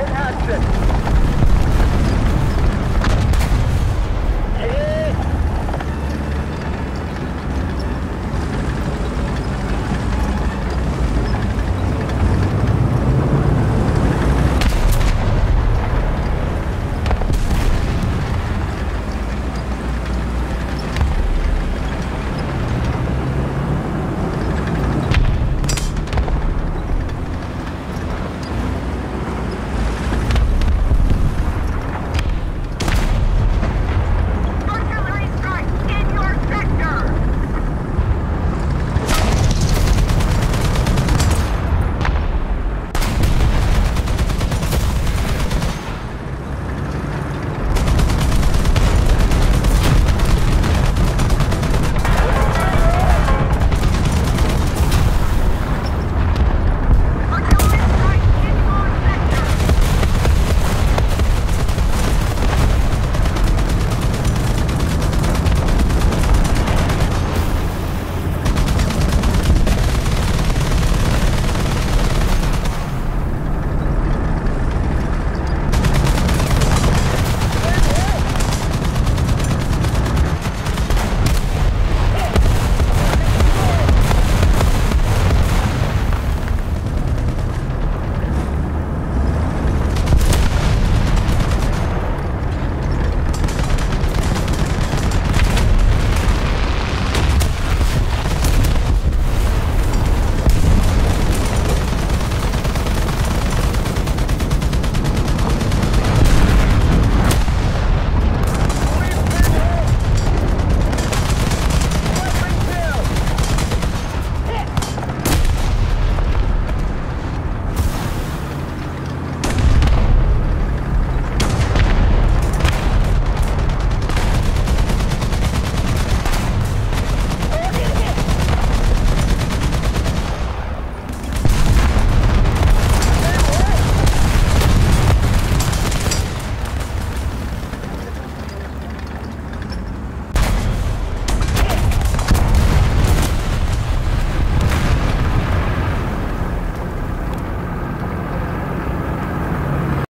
in action.